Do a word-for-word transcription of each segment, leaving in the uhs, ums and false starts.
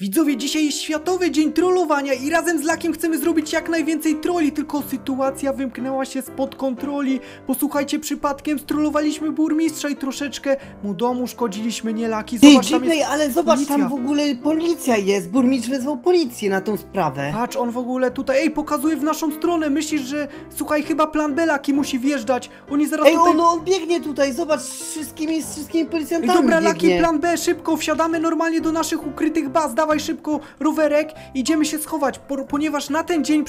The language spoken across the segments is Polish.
Widzowie, dzisiaj jest Światowy Dzień Trollowania i razem z Lakiem chcemy zrobić jak najwięcej troli, tylko sytuacja wymknęła się spod kontroli. Posłuchajcie, przypadkiem strollowaliśmy burmistrza i troszeczkę mu domu szkodziliśmy, nie Laki? Zobacz, Ty, tam GPlay, jest ale zobacz, policja. Tam w ogóle policja jest, burmistrz wezwał policję na tą sprawę. Patrz, on w ogóle tutaj, ej, pokazuje w naszą stronę, myślisz, że, słuchaj, chyba plan B, Laki musi wjeżdżać, oni zaraz Ej, tutaj... on, on biegnie tutaj, zobacz, z wszystkimi, z wszystkimi policjantami Ej, dobra, biegnie. Laki, plan B, szybko, wsiadamy normalnie do naszych ukrytych baz, dawaj szybko rowerek, idziemy się schować, po, ponieważ na ten dzień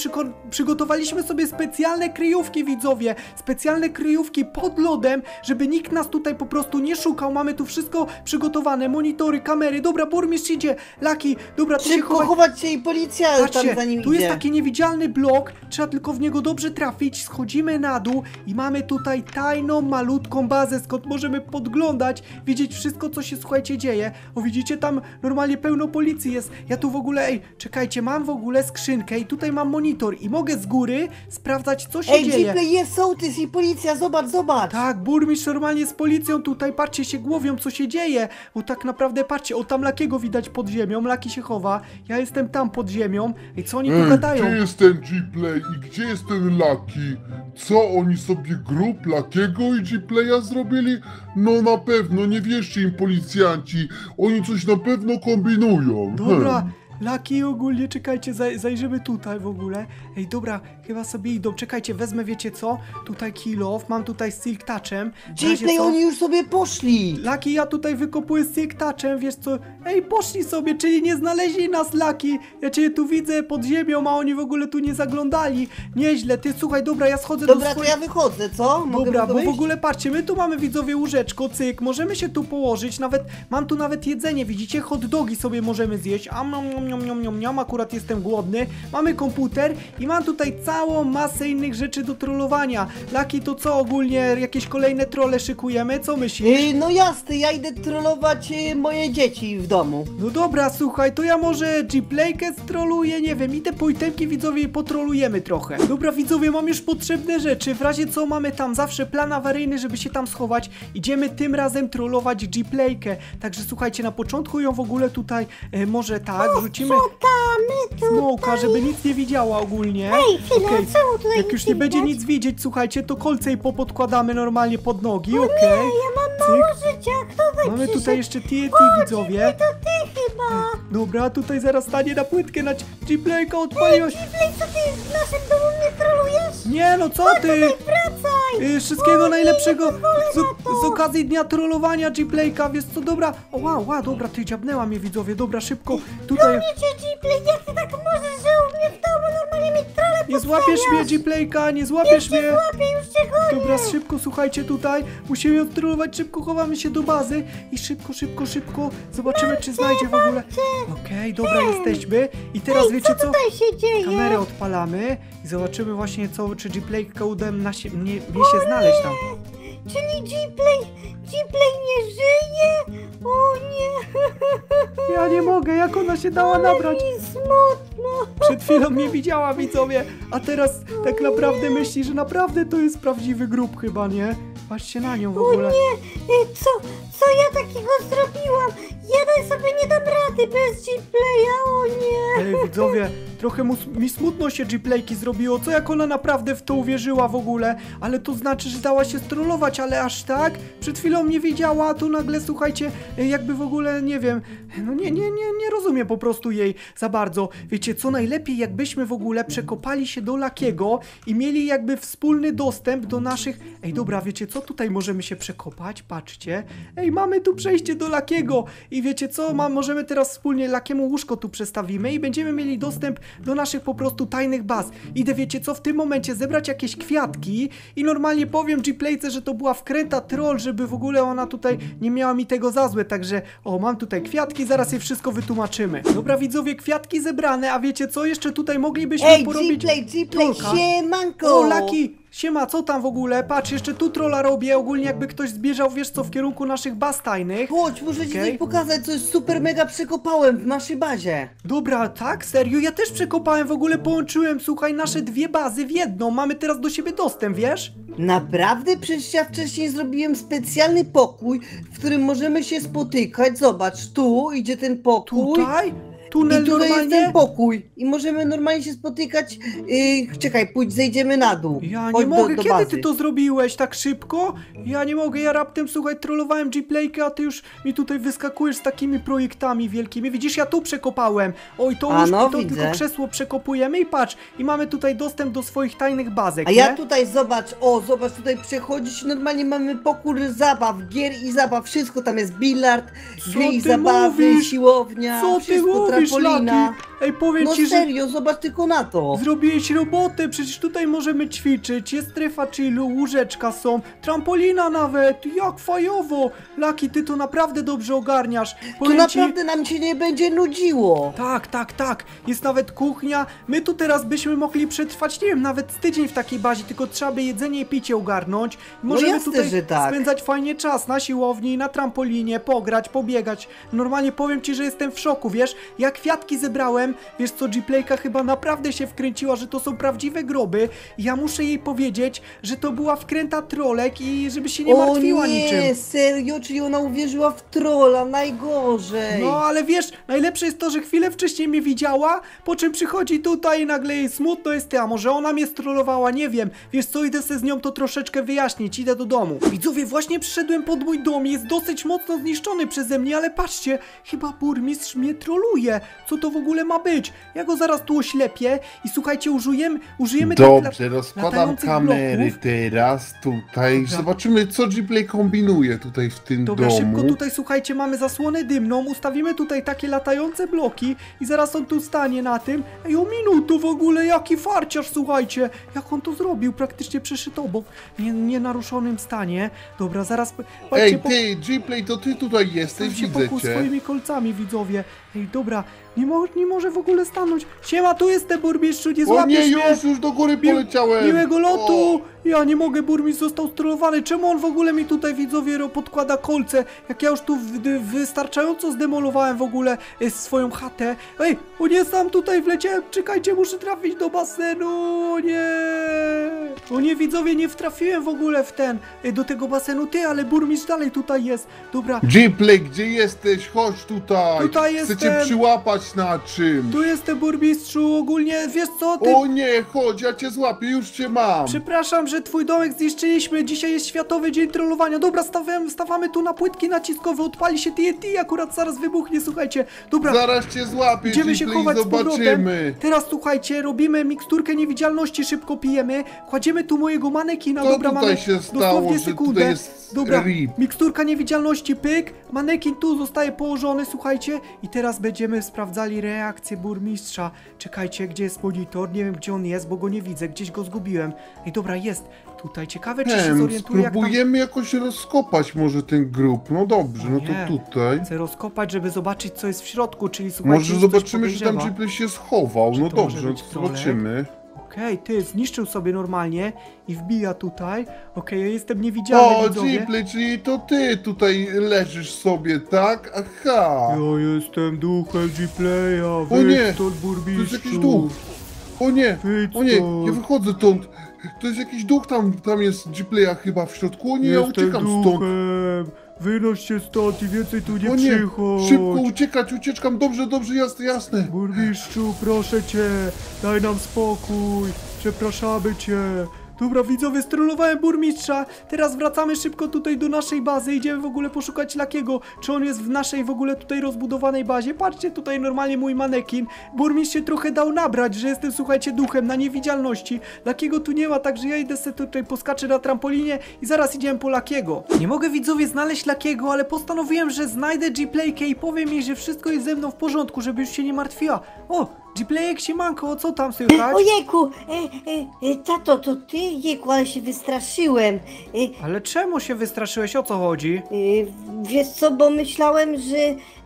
przygotowaliśmy sobie specjalne kryjówki, widzowie, specjalne kryjówki pod lodem, żeby nikt nas tutaj po prostu nie szukał, mamy tu wszystko przygotowane, monitory, kamery, dobra, burmistrz idzie, Laki, dobra, to szybko się chować się i policja tam za nim idzie. Tu jest taki niewidzialny blok, trzeba tylko w niego dobrze trafić, schodzimy na dół i mamy tutaj tajną, malutką bazę, skąd możemy podglądać, widzieć wszystko, co się, słuchajcie, dzieje, o widzicie, tam normalnie pełno policji jest. Ja tu w ogóle, ej, czekajcie, mam w ogóle skrzynkę i tutaj mam monitor i mogę z góry sprawdzać, co się ej, dzieje. Ej, GPlay, jest sołtys i policja, zobacz, zobacz. Tak, burmistrz normalnie z policją tutaj, patrzcie się głowią, co się dzieje, bo tak naprawdę, patrzcie, o tam Lakiego widać pod ziemią, Laki się chowa, ja jestem tam pod ziemią. Ej, co oni ej, tu gadają? Gdzie jest ten GPlay i gdzie jest ten Laki? Co oni sobie grup Lakiego i GPlaya zrobili? No na pewno, nie wierzcie im policjanci, oni coś na pewno kombinują. Dobra, Laki ogólnie, czekajcie, zaj zajrzymy tutaj w ogóle. Ej, dobra, chyba sobie idą, czekajcie, wezmę, wiecie co? Tutaj kill off, mam tutaj z silk touchem. GPlay, oni już sobie poszli! Laki, ja tutaj wykopuję z silk touchem, wiesz co? Ej, poszli sobie, czyli nie znaleźli nas, Laki! Ja cię tu widzę pod ziemią, a oni w ogóle tu nie zaglądali. Nieźle, ty, słuchaj, dobra, ja schodzę dobra, do Dobra, swojej... to ja wychodzę, co? Mogę dobra, bo w ogóle, patrzcie, my tu mamy, widzowie, łóżeczko, cyk, możemy się tu położyć, nawet, mam tu nawet jedzenie, widzicie? Hot dogi sobie możemy zjeść, a mam Niam, niam, niam, niam, akurat jestem głodny. Mamy komputer i mam tutaj całą masę innych rzeczy do trollowania. Laki, to co ogólnie? Jakieś kolejne trolle szykujemy? Co myślisz? Yy, no jasne, ja idę trollować yy, moje dzieci w domu. No dobra, słuchaj, to ja może GPlaykę stroluję, nie wiem, idę po itemki, widzowie, potrolujemy trochę. Dobra, widzowie, mam już potrzebne rzeczy. W razie co mamy tam zawsze plan awaryjny, żeby się tam schować. Idziemy tym razem trollować GPlaykę. Także słuchajcie, na początku ją w ogóle tutaj yy, może tak... O! Wrzucimy smoka, żeby nic nie widziała ogólnie. Ej, okay. Jak już nie będzie nic widzieć, słuchajcie, to kolce i popodkładamy normalnie pod nogi, okej. Okay. Ja mam mało życia, kto mamy tutaj jeszcze T N T, widzowie. To ty chyba. Dobra, tutaj zaraz stanie na płytkę na GPlayka, odpaliłaś. Ej, GPlay, co ty w naszym domu mnie trolujesz? Nie, no co ty? Tutaj wracaj. Y, wszystkiego o, najlepszego z, z okazji dnia trollowania GPlayka, wiesz co, dobra. O, wow, wow, dobra, ty dziabnęła mnie, widzowie, dobra, szybko tutaj. GPlay, jak ty tak możesz, że u mnie w domu normalnie mi trole nie złapiesz mnie, GPlayka, nie złapiesz mnie. Dobra, szybko, słuchajcie, tutaj musimy odtrolować, szybko chowamy się do bazy i szybko, szybko, szybko zobaczymy, czy znajdzie w ogóle. Okej, dobra, jesteśmy i teraz wiecie co? Kamerę odpalamy i zobaczymy właśnie, co, czy GPlayka uda mi się znaleźć tam. Czyli GPlay, GPlay nie żyje? O nie! Ja nie mogę, jak ona się dała ale nabrać? Mi smutno. Przed chwilą mnie widziała, widzowie, a teraz tak naprawdę myśli, że naprawdę to jest prawdziwy grób chyba, nie? Patrzcie na nią w ogóle. O nie, co, co ja takiego zrobiłam? Ja sobie nie dam rady bez GPlaya, o nie. Ej, widzowie, trochę mu, mi smutno się GPlayki zrobiło, co jak ona naprawdę w to uwierzyła w ogóle, ale to znaczy, że dała się strollować, ale aż tak? Przed chwilą mnie widziała, a tu nagle, słuchajcie, jakby w ogóle, nie wiem, no nie, nie, nie, nie rozumiem po prostu jej za bardzo. Wiecie, co najlepiej, jakbyśmy w ogóle przekopali się do Lakiego i mieli jakby wspólny dostęp do naszych... Ej, dobra, wiecie co, tutaj możemy się przekopać, patrzcie. Ej, mamy tu przejście do Lakiego i wiecie co, ma, możemy teraz wspólnie Lakiemu łóżko tu przestawimy i będziemy mieli dostęp do naszych po prostu tajnych baz. Idę, wiecie co, w tym momencie zebrać jakieś kwiatki i normalnie powiem GPlayce, że to była wkręta troll, żeby w ogóle ona tutaj nie miała mi tego za złe, także o, mam tutaj kwiatki, zaraz je wszystko wytłumaczymy. Dobra, widzowie, kwiatki zebrane, a wiecie co, jeszcze tutaj moglibyśmy Ej, porobić... Ej, GPlay, GPlay, siemanko! O, Laki! Siema, co tam w ogóle? Patrz, jeszcze tu trolla robię, ogólnie jakby ktoś zbierzał, wiesz co, w kierunku naszych baz tajnych. Chodź, muszę okay. ci coś pokazać, coś super mega przekopałem w naszej bazie. Dobra, tak? Serio? Ja też przekopałem, w ogóle połączyłem, słuchaj, nasze dwie bazy w jedną, mamy teraz do siebie dostęp, wiesz? Naprawdę? Przecież ja wcześniej zrobiłem specjalny pokój, w którym możemy się spotykać, zobacz, tu idzie ten pokój. Tutaj? tunel. I tutaj jest ten pokój. I możemy normalnie się spotykać. Yy, czekaj, pójdź, zejdziemy na dół. Ja Chodź nie mogę, do, do kiedy ty to zrobiłeś tak szybko? Ja nie mogę, ja raptem, słuchaj, trollowałem G Playkę, a ty już mi tutaj wyskakujesz z takimi projektami wielkimi. Widzisz, ja tu przekopałem. Oj, to a, już no, i to widzę. Tylko krzesło przekopujemy i patrz. I mamy tutaj dostęp do swoich tajnych bazek. A nie? Ja tutaj, zobacz, o, zobacz, tutaj przechodzić. Normalnie mamy pokój zabaw, gier i zabaw. Wszystko tam jest, bilard, gry i zabawy, mówisz? Siłownia, co wszystko, ty mówisz, trampolina. Laki? Ej, powiem no ci, serio, że... zobacz tylko na to. Zrobiłeś robotę, przecież tutaj możemy ćwiczyć. Jest strefa chillu, łóżeczka są, trampolina nawet, jak fajowo. Laki, ty to naprawdę dobrze ogarniasz. Powiem to ci... naprawdę nam się nie będzie nudziło. Tak, tak, tak. Jest nawet kuchnia. My tu teraz byśmy mogli przetrwać, nie wiem, nawet tydzień w takiej bazie, tylko trzeba by jedzenie i picie ogarnąć. Możemy no jasne, tutaj że tak. spędzać fajnie czas na siłowni, na trampolinie, pograć, pobiegać. Normalnie powiem ci, że jestem w szoku, wiesz? Ja kwiatki zebrałem. Wiesz co, G Playka chyba naprawdę się wkręciła, że to są prawdziwe groby. Ja muszę jej powiedzieć, że to była wkręta trolek i żeby się nie martwiła niczym. O nie, serio? Czyli ona uwierzyła w trola, najgorzej. No ale wiesz, najlepsze jest to, że chwilę wcześniej mnie widziała, po czym przychodzi tutaj i nagle jej smutno jest, a może ona mnie strollowała, nie wiem. Wiesz co, idę sobie z nią to troszeczkę wyjaśnić, idę do domu. Widzowie, właśnie przyszedłem pod mój dom, jest dosyć mocno zniszczony przeze mnie, ale patrzcie, chyba burmistrz mnie troluje. Co to w ogóle ma być? Ja go zaraz tu oślepię i słuchajcie, użyjemy, użyjemy... Dobrze, rozkładam kamery bloków. Teraz tutaj. Dobra. Zobaczymy, co G Play kombinuje tutaj w tym Dobra, domu. Dobra, szybko tutaj, słuchajcie, mamy zasłonę dymną, ustawimy tutaj takie latające bloki i zaraz on tu stanie na tym. Ej, o minutu w ogóle, jaki farciarz, słuchajcie, jak on to zrobił, praktycznie przeszyto obok, w nienaruszonym stanie. Dobra, zaraz... Ej, po... ty, G Play, to ty tutaj jesteś, widzę cię. Swoimi kolcami, widzowie. Ej, dobra, nie, mo nie może w ogóle stanąć. Siema, tu jestem, burmistrzu, nie złapiesz mnie. O nie, mnie. już, już do góry poleciałem. Mi miłego lotu. O. Ja nie mogę, burmistrz został strollowany. Czemu on w ogóle mi tutaj, widzowie, podkłada kolce? Jak ja już tu wystarczająco zdemolowałem w ogóle e, swoją chatę. Ej, o nie, sam tutaj wleciałem. Czekajcie, muszę trafić do basenu. O nie. O nie, widzowie, nie wtrafiłem w ogóle w ten, e, do tego basenu. Ty, ale burmistrz dalej tutaj jest. Dobra. G Play, gdzie jesteś? Chodź tutaj. Tutaj jestem. Chcę cię przyłapać na czym. Tu jestem, burmistrzu. Ogólnie, wiesz co? Ty... O nie, chodź, ja cię złapię, już cię mam. Przepraszam, że twój domek zniszczyliśmy, dzisiaj jest światowy dzień trollowania. Dobra, stawiamy, stawiamy tu na płytki naciskowe, odpali się T N T, akurat zaraz wybuchnie, słuchajcie. Dobra, zaraz cię złapię, idziemy się chować z powrotem. Teraz, słuchajcie, robimy miksturkę niewidzialności, szybko pijemy, kładziemy tu mojego manekina. Co dobra, mamy się stało, dosłownie sekundę. Dobra, rip. Miksturka niewidzialności, pyk, manekin tu zostaje położony, słuchajcie, i teraz będziemy sprawdzali reakcję burmistrza. Czekajcie, gdzie jest monitor, nie wiem gdzie on jest, bo go nie widzę, gdzieś go zgubiłem. Ej, dobra, jest tutaj, ciekawe czy nie, się zorientuje. Spróbujemy jak tam... jakoś rozkopać może ten grób. No dobrze, o no nie. To tutaj chcę rozkopać, żeby zobaczyć co jest w środku. Czyli słuchajcie, może zobaczymy, że tam G Play się schował. No dobrze, no to zobaczymy. Okej, okay, ty, zniszczył sobie normalnie i wbija tutaj. Okej, okay, ja jestem niewidzialny. O, G Play, czyli to ty tutaj leżysz sobie, tak? Aha. Ja jestem duchem G Playa. O nie, to jest jakiś duch. O nie, o nie, ja wychodzę stąd. To jest jakiś duch, tam, tam jest G Playa chyba w środku. O nie, ja uciekam duchem. Stąd. Wynoś się stąd i więcej tu nie, o nie. przychodź. Szybko uciekać, ucieczkam, dobrze, dobrze, jasne, jasne. Burmistrzu, proszę cię, daj nam spokój, przepraszamy cię. Dobra, widzowie, strollowałem burmistrza. Teraz wracamy szybko tutaj do naszej bazy. Idziemy w ogóle poszukać Lakiego. Czy on jest w naszej w ogóle tutaj rozbudowanej bazie? Patrzcie, tutaj normalnie mój manekin. Burmistrz się trochę dał nabrać, że jestem, słuchajcie, duchem na niewidzialności. Lakiego tu nie ma, także ja idę sobie tutaj, poskaczę na trampolinie i zaraz idziemy po Lakiego. Nie mogę, widzowie, znaleźć Lakiego, ale postanowiłem, że znajdę G Playkę i powiem jej, że wszystko jest ze mną w porządku, żeby już się nie martwiła. O! G Playek, siemanko, co tam słychać? Ojejku, e, e, tato, to ty? Jejku, ale się wystraszyłem. E, ale czemu się wystraszyłeś, o co chodzi? E, wiesz co, bo myślałem, że,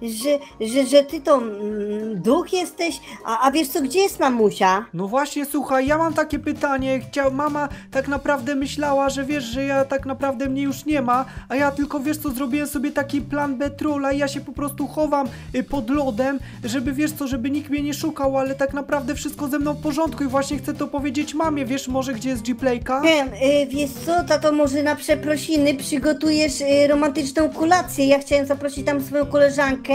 że, że, że ty to mm, duch jesteś, a, a wiesz co, gdzie jest mamusia? No właśnie, słuchaj, ja mam takie pytanie, Chcia, mama tak naprawdę myślała, że wiesz, że ja tak naprawdę mnie już nie ma, a ja tylko, wiesz co, zrobiłem sobie taki plan B trolla i ja się po prostu chowam y, pod lodem, żeby, wiesz co, żeby nikt mnie nie szukał, wow, ale tak naprawdę wszystko ze mną w porządku i właśnie chcę to powiedzieć mamie. Wiesz może, gdzie jest GPlayka? Wiem, yy, wiesz co, tato, może na przeprosiny przygotujesz yy, romantyczną kolację. Ja chciałem zaprosić tam swoją koleżankę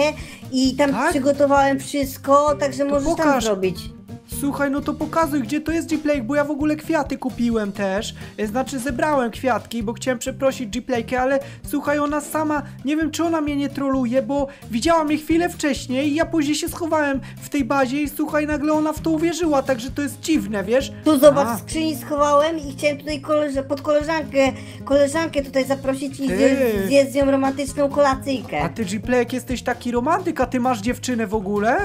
i tam tak? przygotowałem wszystko, także to możesz pokaż. tam zrobić. Słuchaj, no to pokazuj, gdzie to jest GPlay, bo ja w ogóle kwiaty kupiłem też. Znaczy zebrałem kwiatki, bo chciałem przeprosić GPlaykę, ale słuchaj, ona sama, nie wiem czy ona mnie nie troluje, bo widziała mnie chwilę wcześniej i ja później się schowałem w tej bazie i słuchaj, nagle ona w to uwierzyła, także to jest dziwne, wiesz? Tu zobacz, w skrzyni schowałem i chciałem tutaj koleż pod koleżankę, koleżankę tutaj zaprosić i zjeść z nią romantyczną kolacyjkę. A ty, GPlayek, jesteś taki romantyk, a ty masz dziewczynę w ogóle?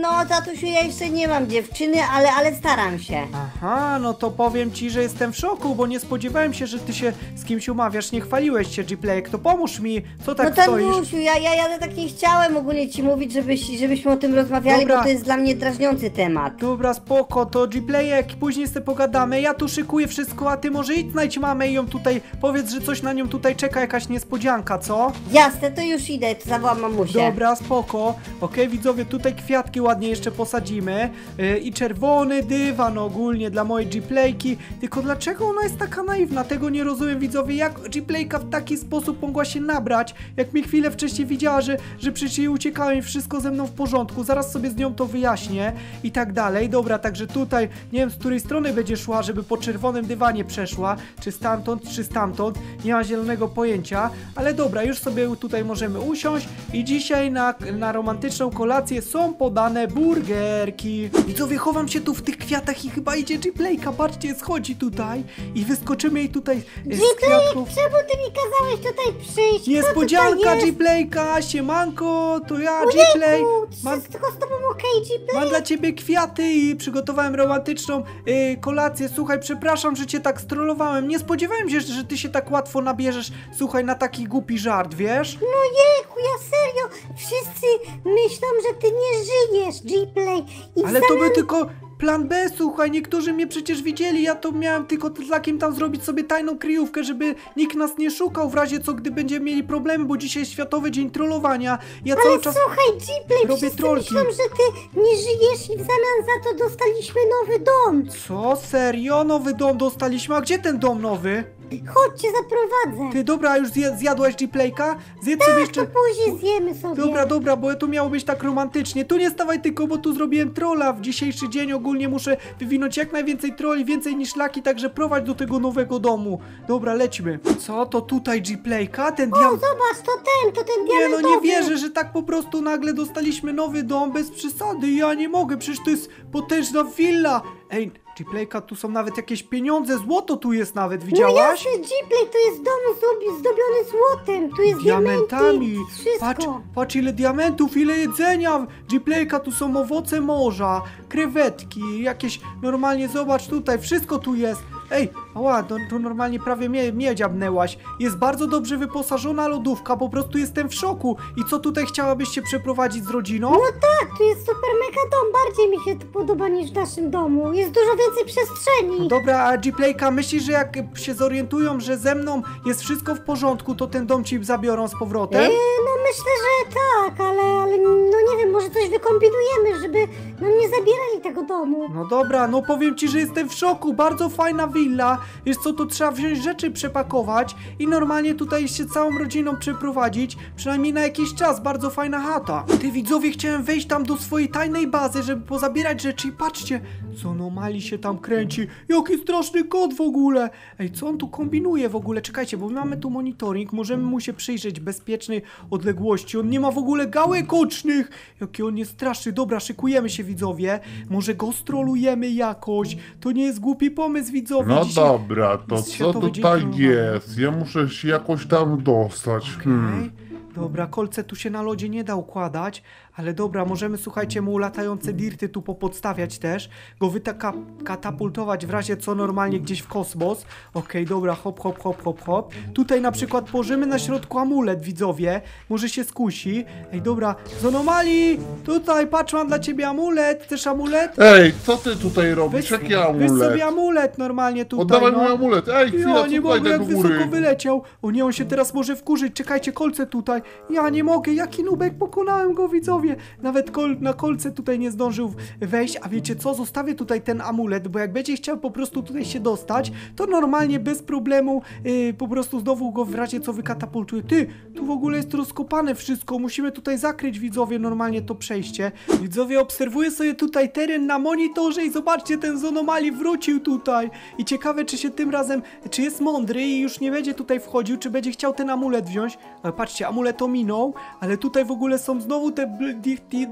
No, tatusiu, ja jeszcze nie mam dziewczyny, ale, ale staram się. Aha, no to powiem ci, że jestem w szoku, bo nie spodziewałem się, że ty się z kimś umawiasz, nie chwaliłeś się, GPlayek, to pomóż mi, co tak no, stoisz? No tatusiu, ja, ja, ja tak nie chciałem ogólnie ci mówić, żebyś, żebyśmy o tym rozmawiali, dobra. Bo to jest dla mnie drażniący temat. Dobra, spoko, to GPlayek, później sobie pogadamy, ja tu szykuję wszystko, a ty może idź znajdź mamę i ją tutaj, powiedz, że coś na nią tutaj czeka, jakaś niespodzianka, co? Jasne, to już idę, to zawołam mamusię. Dobra, spoko, okej, okay, widzowie, tutaj kwiatki ładnie jeszcze posadzimy yy, i czerwony dywan ogólnie dla mojej GPlayki, tylko dlaczego ona jest taka naiwna, tego nie rozumiem, widzowie, jak GPlayka w taki sposób mogła się nabrać, jak mi chwilę wcześniej widziała, że, że przecież jej uciekałem i wszystko ze mną w porządku, zaraz sobie z nią to wyjaśnię i tak dalej. Dobra, także tutaj, nie wiem z której strony będzie szła, żeby po czerwonym dywanie przeszła, czy stamtąd, czy stamtąd, nie ma zielonego pojęcia, ale dobra, już sobie tutaj możemy usiąść i dzisiaj na, na romantyczną kolację są podane burgerki. Widzowie, chowam się tu w tych kwiatach i chyba idzie GPlayka. Patrzcie, schodzi tutaj i wyskoczymy jej tutaj z kwiatków. Czemu ty mi kazałeś tutaj przyjść? Niespodzianka, GPlayka, siemanko, to ja, GPlay. Mam tylko z tobą okej, GPlay. Mam dla ciebie kwiaty i przygotowałem romantyczną yy, kolację. Słuchaj, przepraszam, że cię tak strollowałem. Nie spodziewałem się, że ty się tak łatwo nabierzesz, słuchaj, na taki głupi żart, wiesz? No jejku, ja serio, wszyscy myślą, że ty nie żyjesz, GPlay. I ale to by tylko plan B, słuchaj, niektórzy mnie przecież widzieli, ja to miałem tylko z Lakim tam zrobić sobie tajną kryjówkę, żeby nikt nas nie szukał w razie co, gdy będziemy mieli problemy, bo dzisiaj jest Światowy Dzień Trollowania. Ja ale cały czas słuchaj, GPlay, robię trolki. Myślą, że ty nie żyjesz i w zamian za to dostaliśmy nowy dom. Co? Serio? Nowy dom dostaliśmy? A gdzie ten dom nowy? Chodźcie, zaprowadzę. Ty, dobra, już zje, zjadłaś GPlayka? Zjedz tak, sobie jeszcze... to później zjemy sobie. Dobra, dobra, bo tu miało być tak romantycznie. Tu nie stawaj tylko, bo tu zrobiłem trolla. W dzisiejszy dzień ogólnie muszę wywinąć jak najwięcej trolli, więcej niż Laki, także prowadź do tego nowego domu. Dobra, lećmy. Co? To tutaj GPlayka? Ten diam... O, zobacz, to ten, to ten diamentowy. Nie, no nie wierzę, że tak po prostu nagle dostaliśmy nowy dom bez przesady. Ja nie mogę, przecież to jest potężna willa. Ej... GPlayka, tu są nawet jakieś pieniądze, złoto tu jest nawet, widziałaś? No jasne, GPlay, to jest dom zdobiony złotem, tu jest diamentami, diamenty, wszystko. Patrz, patrz ile diamentów, ile jedzenia, GPlayka, tu są owoce morza, krewetki, jakieś, normalnie zobacz tutaj, wszystko tu jest. Ej, ała, to, to normalnie prawie mnie, mnie dziabnęłaś. Jest bardzo dobrze wyposażona lodówka, po prostu jestem w szoku. I co tutaj chciałabyś się przeprowadzić z rodziną? No tak, tu jest super mega dom, bardziej mi się to podoba niż w naszym domu. Jest dużo więcej przestrzeni. No dobra, a GPlayka, myślisz, że jak się zorientują, że ze mną jest wszystko w porządku, to ten dom ci zabiorą z powrotem? Eee, no myślę, że tak, ale, ale no nie wiem, może coś wykombinujemy, żeby nam nie zabierali tego domu. No dobra, no powiem ci, że jestem w szoku, bardzo fajna willa, wiesz co, to trzeba wziąć rzeczy, przepakować i normalnie tutaj się całą rodziną przeprowadzić, przynajmniej na jakiś czas, bardzo fajna chata. Ty, widzowie, chciałem wejść tam do swojej tajnej bazy, żeby pozabierać rzeczy i patrzcie, Zoonomaly się tam kręci, jaki straszny kot w ogóle. Ej, co on tu kombinuje w ogóle, czekajcie, bo my mamy tu monitoring, możemy mu się przyjrzeć bezpiecznej odległości, on nie ma w ogóle gałek ocznych, jaki on jest straszny. Dobra, szykujemy się, widzowie, może go strolujemy jakoś, to nie jest głupi pomysł, widzowie. No dzisiaj dobra, to co tutaj jest? Ja muszę się jakoś tam dostać. Okay. Hmm. Dobra, kolce tu się na lodzie nie da układać, ale dobra, możemy, słuchajcie, mu latające dirty tu popodstawiać też, go wytakatapultować w razie co normalnie gdzieś w kosmos. Okej, okay, dobra, hop, hop, hop, hop, hop. Tutaj na przykład położymy na środku amulet, widzowie, może się skusi. Ej, dobra, Zoonomaly, tutaj, patrz, mam dla ciebie amulet, chcesz amulet? Ej, co ty tutaj robisz, jaki amulet? Weź sobie amulet normalnie tutaj. Oddawaj no. Mój amulet, ej, chwila, ja, nie mogę, jak góry. Wysoko wyleciał. O nie, on się teraz może wkurzyć, czekajcie, kolce tutaj. Ja nie mogę, jaki nubek, pokonałem go, widzowie. mówię, nawet kol, na kolce tutaj nie zdążył wejść, a wiecie co, zostawię tutaj ten amulet, bo jak będzie chciał po prostu tutaj się dostać, to normalnie bez problemu yy, po prostu znowu go w razie co wykatapultuje. Ty, tu w ogóle jest rozkopane wszystko, musimy tutaj zakryć, widzowie, normalnie to przejście. Widzowie, obserwuję sobie tutaj teren na monitorze i zobaczcie, ten Zoonomaly wrócił tutaj i ciekawe, czy się tym razem, czy jest mądry i już nie będzie tutaj wchodził, czy będzie chciał ten amulet wziąć. Ale patrzcie, amulet ominął, ale tutaj w ogóle są znowu te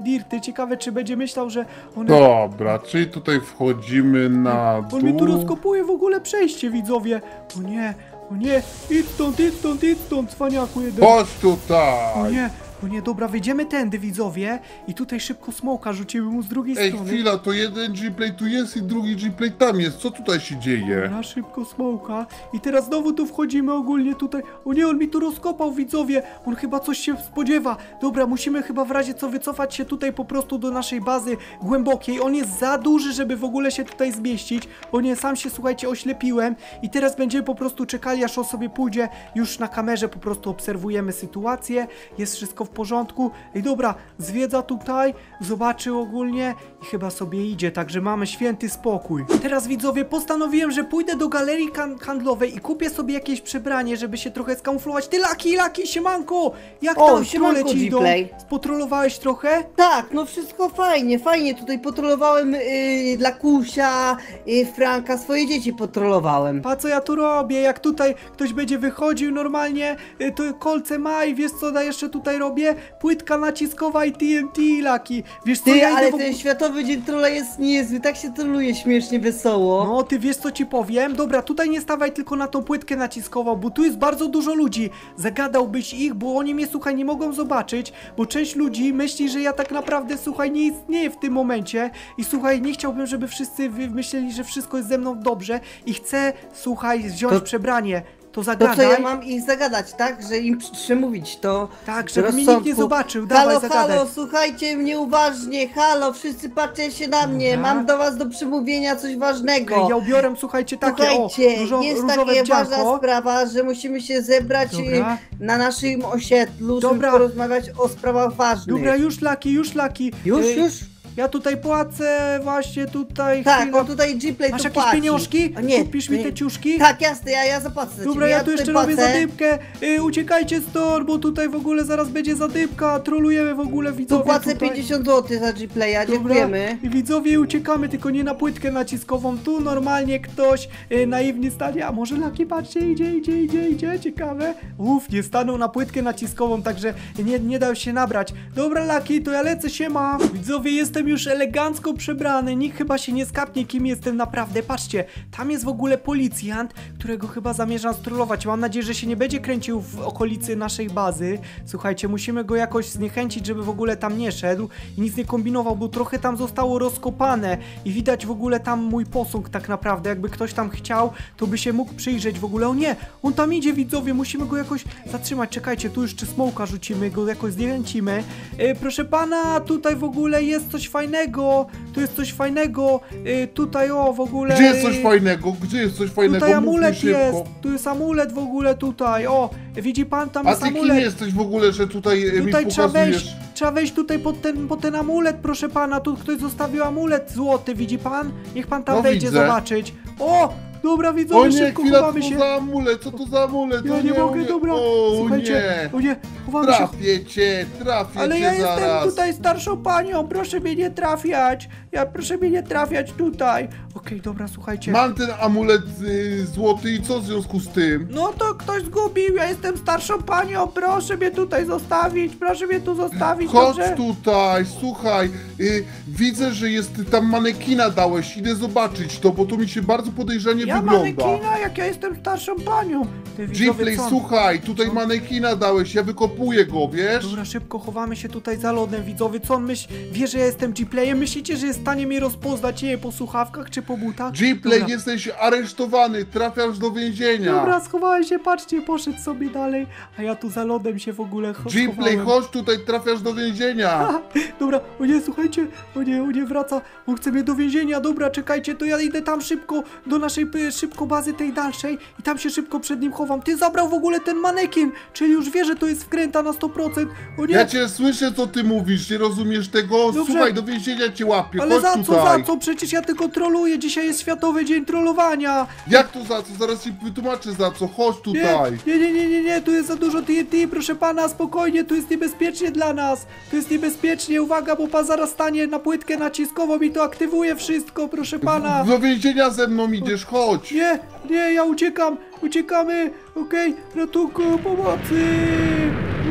dirty, ciekawe, czy będzie myślał, że one... Dobra, czyli tutaj wchodzimy na dół. On mi tu rozkopuje w ogóle przejście, widzowie. O nie, o nie, idź stąd, idź stąd, idź stąd, cwaniaku jeden. Chodź tutaj. O nie. O nie, dobra, wyjdziemy tędy, widzowie, i tutaj szybko smoka rzucimy mu z drugiej Ej, strony. Ej, chwila, to jeden GPlay tu jest i drugi GPlay tam jest, co tutaj się dzieje? Dobra, szybko smoka i teraz znowu tu wchodzimy ogólnie tutaj. O nie, on mi tu rozkopał, widzowie, on chyba coś się spodziewa. Dobra, musimy chyba w razie co wycofać się tutaj po prostu do naszej bazy głębokiej. On jest za duży, żeby w ogóle się tutaj zmieścić. O nie, sam się, słuchajcie, oślepiłem i teraz będziemy po prostu czekali, aż on sobie pójdzie. Już na kamerze po prostu obserwujemy sytuację, jest wszystko w porządku. Ej, dobra, zwiedza tutaj, zobaczył ogólnie i chyba sobie idzie, także mamy święty spokój. Teraz, widzowie, postanowiłem, że pójdę do galerii handlowej i kupię sobie jakieś przebranie, żeby się trochę skamuflować. Ty, Laki, Laki, siemanko! Jak o, tam siemanko, trole ci idą? Spotrolowałeś trochę? Tak, no wszystko fajnie, fajnie. Tutaj potrolowałem yy, dla Kusia, yy, Franka, swoje dzieci potrolowałem. Pa, co ja tu robię? Jak tutaj ktoś będzie wychodził normalnie, yy, to kolce ma i wiesz co da jeszcze tutaj robię? Płytka naciskowa i T N T, Laki. Wiesz co, ty, ja ale w... ten Światowy Dzień Trolla jest niezły, tak się troluje śmiesznie, wesoło. No, ty wiesz co ci powiem? Dobra, tutaj nie stawaj tylko na tą płytkę naciskową, bo tu jest bardzo dużo ludzi. Zagadałbyś ich, bo oni mnie, słuchaj, nie mogą zobaczyć, bo część ludzi myśli, że ja tak naprawdę, słuchaj, nie istnieję w tym momencie i słuchaj, nie chciałbym, żeby wszyscy myśleli, że wszystko jest ze mną dobrze i chcę, słuchaj, wziąć to... przebranie. To zagadaj. To co, ja mam ich zagadać, tak? Że im przemówić to. Tak, żeby rozsądku. Mnie nikt nie zobaczył. Dawaj, halo, zagadaj. Halo, słuchajcie mnie uważnie, halo, wszyscy patrzcie się na mnie, ja. Mam do was do przemówienia coś ważnego. Okay, ja ubiorę, słuchajcie, takie, słuchajcie, o, różo, jest taka ważna sprawa, że musimy się zebrać. Dobra. Na naszym osiedlu, żeby porozmawiać o sprawach ważnych. Dobra, już, Laki, już, Laki. Już, Ej. już. Ja tutaj płacę, właśnie tutaj... Tak, chwilę. O, tutaj GPlay to płaci. Masz jakieś pieniążki? O, nie, kupisz nie. mi te ciuszki? Tak, jasne, ja, ja zapłacę. Dobra, ja, ja tu jeszcze płacę. Robię zadybkę. Yy, uciekajcie stąd, bo tutaj w ogóle zaraz będzie zadybka. Trolujemy w ogóle, widzowie. Tu płacę tutaj pięćdziesiąt złotych za GPlaya, dziękujemy. I widzowie, uciekamy, tylko nie na płytkę naciskową. Tu normalnie ktoś yy, naiwnie stanie. A może Laki, patrzcie, idzie, idzie, idzie, idzie. Ciekawe. Uff, nie stanął na płytkę naciskową, także nie, nie dał się nabrać. Dobra, Laki, to ja lecę, siema. Widzowie, jestem już elegancko przebrany, nikt chyba się nie skapnie, kim jestem naprawdę. Patrzcie, tam jest w ogóle policjant, którego chyba zamierzam strollować. Mam nadzieję, że się nie będzie kręcił w okolicy naszej bazy. Słuchajcie, musimy go jakoś zniechęcić, żeby w ogóle tam nie szedł i nic nie kombinował, bo trochę tam zostało rozkopane i widać w ogóle tam mój posąg tak naprawdę. Jakby ktoś tam chciał, to by się mógł przyjrzeć w ogóle. O nie, on tam idzie, widzowie, musimy go jakoś zatrzymać. Czekajcie, tu jeszcze smołka rzucimy, go jakoś zniechęcimy. E, proszę pana, tutaj w ogóle jest coś fajnego, tu jest coś fajnego, yy, tutaj o w ogóle... Gdzie jest coś fajnego? Gdzie jest coś fajnego? Tutaj amulet jest, tu jest amulet w ogóle tutaj, o, widzi pan, tam jest amulet. A ty kim jesteś w ogóle, że tutaj, tutaj mi pokazujesz? Trzeba wejść, trzeba wejść tutaj pod ten, pod ten amulet, proszę pana, tu ktoś zostawił amulet złoty, widzi pan? Niech pan tam no, wejdzie widzę. zobaczyć. O! Dobra, widzowie, szybko chowamy się. Co to za amulet? Co to za amulet? Ja nie, nie mogę, nie. dobra. O, słuchajcie, nie. O nie, chowamy się. Trafię cię, trafię cię. Ale ja zaraz. jestem tutaj starszą panią, proszę mnie nie trafiać. Ja proszę mnie nie trafiać tutaj. Okej, okay, dobra, słuchajcie. Mam ten amulet y, złoty i co w związku z tym? No to ktoś zgubił, ja jestem starszą panią, proszę mnie tutaj zostawić, proszę mnie tu zostawić. Chodź dobrze? tutaj, słuchaj. Y, widzę, że jest tam manekina dałeś, idę zobaczyć to, bo to mi się bardzo podejrzanie Ja manekina, jak ja jestem starszą panią. GPlay, słuchaj, tutaj manekina dałeś, ja wykopuję go, wiesz? Dobra, szybko chowamy się tutaj za lodem, widzowie. Co on myśli? Wie, że ja jestem GPlayem? Myślicie, że jest w stanie mnie rozpoznać, nie po słuchawkach czy po butach? GPlay, jesteś aresztowany, trafiasz do więzienia. Dobra, schowałem się, patrzcie, poszedł sobie dalej, a ja tu za lodem się w ogóle chowałem. GPlay, chodź tutaj, trafiasz do więzienia. Dobra, o nie, słuchaj, słuchajcie, o nie, o nie, wraca, on chce mnie do więzienia, dobra, czekajcie, to ja idę tam szybko, do naszej szybko bazy tej dalszej i tam się szybko przed nim chowam. Ty zabrał w ogóle ten manekin, czyli już wie, że to jest wkręta na sto procent, o nie. Ja cię słyszę, co ty mówisz, nie rozumiesz tego, dobrze. Słuchaj, do więzienia cię łapię, ale chodź za co, tutaj. za co, przecież ja tylko troluję, dzisiaj jest Światowy Dzień Trollowania. Jak to za co, zaraz ci wytłumaczę za co, chodź tutaj. Nie, nie, nie, nie, nie, nie. Tu jest za dużo T N T, proszę pana, spokojnie, tu jest niebezpiecznie dla nas, tu jest niebezpiecznie, uwaga, bo pan zaraz stanie na płytkę naciskową i to aktywuje wszystko, proszę pana. Do więzienia ze mną idziesz, chodź. Nie, nie, ja uciekam, uciekamy, okej, okay. Ratunku, pomocy,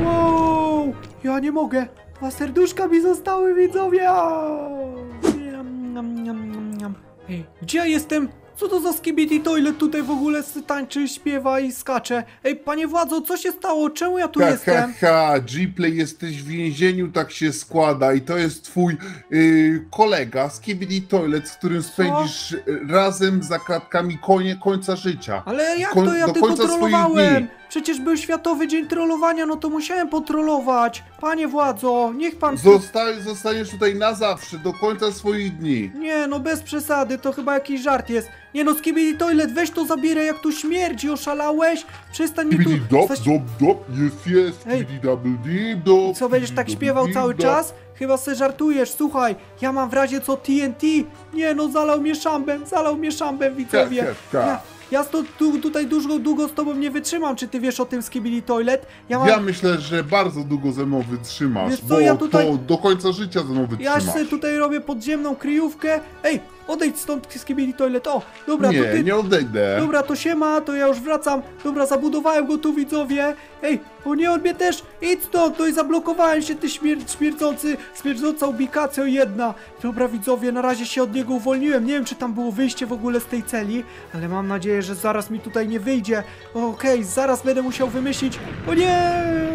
wow, ja nie mogę, a serduszka mi zostały, widzowie. Ej, gdzie ja jestem? Co to za Skibidi Toilet tutaj w ogóle tańczy, śpiewa i skacze? Ej, panie władzo, co się stało? Czemu ja tu ha, jestem? Ha, ha, GPlay, jesteś w więzieniu, tak się składa i to jest twój yy, kolega Skibidi Toilet, z którym spędzisz co? razem za kratkami konie, końca życia. Ale jak Kon to? Ja tylko trollowałem. Przecież był Światowy Dzień Trollowania, no to musiałem potrolować. Panie władzo, niech pan... Zosta- zostaniesz tutaj na zawsze, do końca swoich dni. Nie, no bez przesady, to chyba jakiś żart jest. Nie no, Skibidi Toilet, weź to zabieraj, jak tu śmierdzi, oszalałeś. Przestań mi tu... Dop, dop, dop, jest, jest, skibidi double dip, dop. Co, będziesz tak śpiewał cały czas? Chyba se żartujesz, słuchaj, ja mam w razie co T N T. Nie no, zalał mnie szambem, zalał mnie szambem, widzowie. Ja stąd tu, tutaj dużo, długo z tobą nie wytrzymam, czy ty wiesz o tym Skibidi Toilet? Ja, mam... ja myślę, że bardzo długo ze mną wytrzymasz, wiesz co, bo ja tutaj... to do końca życia ze mną wytrzymasz. Ja sobie tutaj robię podziemną kryjówkę. Ej, odejdź stąd Skibidi Toilet, o, dobra, nie, to ty... nie odejdę. Dobra, to siema, to ja już wracam, dobra, zabudowałem go tu, widzowie. Ej, o nie, on mnie też, idź stąd, no i zablokowałem się, ty śmier... śmierdzący, śmierdząca ubikacja jedna. Dobra, widzowie, na razie się od niego uwolniłem, nie wiem, czy tam było wyjście w ogóle z tej celi, ale mam nadzieję, że zaraz mi tutaj nie wyjdzie. Okej, okay, zaraz będę musiał wymyślić. O nie!